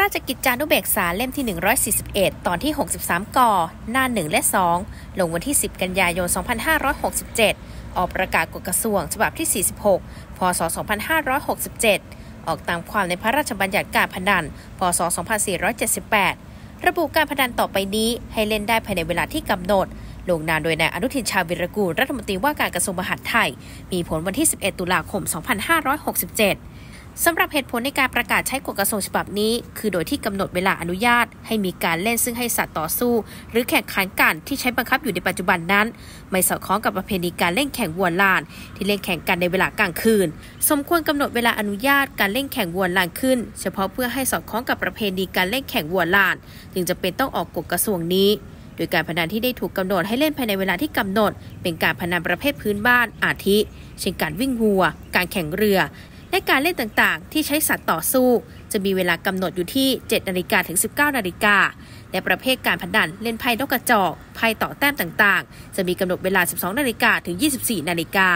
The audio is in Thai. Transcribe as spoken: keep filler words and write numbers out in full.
ราชกิจจานุเบกษาเล่มที่หนึ่งร้อยสี่สิบเอ็ดตอนที่หกสิบสามกหน้าหนึ่งและสองลงวันที่สิบกันยายนสองพันห้าร้อยหกสิบเจ็ดออกประกาศกฎกระทรวงฉบับที่สี่สิบหกพ.ศ.สองพันห้าร้อยหกสิบเจ็ดออกตามความในพระราชบัญญัติการพนันพ.ศ.สองพันสี่ร้อยเจ็ดสิบแปดระบุการพนันต่อไปนี้ให้เล่นได้ภายในเวลาที่กำหนดลงนามโดยนายอนุทินชาญวิรากูลรัฐมนตรีว่าการกระทรวงมหาดไทยมีผลวันที่สิบเอ็ดตุลาคมสองพันห้าร้อยหกสิบเจ็ดสำหรับเหตุผลในการประกาศใช้กฎกระทรวงฉบับนี้คือโดยที่กำหนดเวลาอนุญาตให้มีการเล่นซึ่งให้สัตว์ต่อสู้หรือแข่งขันกันที่ใช้บังคับอยู่ในปัจจุบันนั้นไม่สอดคล้องกับประเพณีการเล่นแข่งวัวลานที่เล่นแข่งกันในเวลากลางคืนสมควรกำหนดเวลาอนุญาตการเล่นแข่งวัวลานขึ้นเฉพาะเพื่อให้สอดคล้องกับประเพณีการเล่นแข่งวัวลานจึงจะเป็นต้องออกกฎกระทรวงนี้โดยการพนันที่ได้ถูกกำหนดให้เล่นภายในเวลาที่กำหนดเป็นการพนันประเภทพื้นบ้านอาทิเช่นการวิ่งวัวการแข่งเรือและการเล่นต่างๆที่ใช้สัตว์ต่อสู้จะมีเวลากำหนดอยู่ที่เจ็ดนาฬิกาถึงสิบเก้านาฬิกาและประเภทการพนันเล่นไพ่นกกระจอกไพ่ต่อแต้มต่างๆจะมีกำหนดเวลาสิบสองนาฬิกาถึงยี่สิบสี่นาฬิกา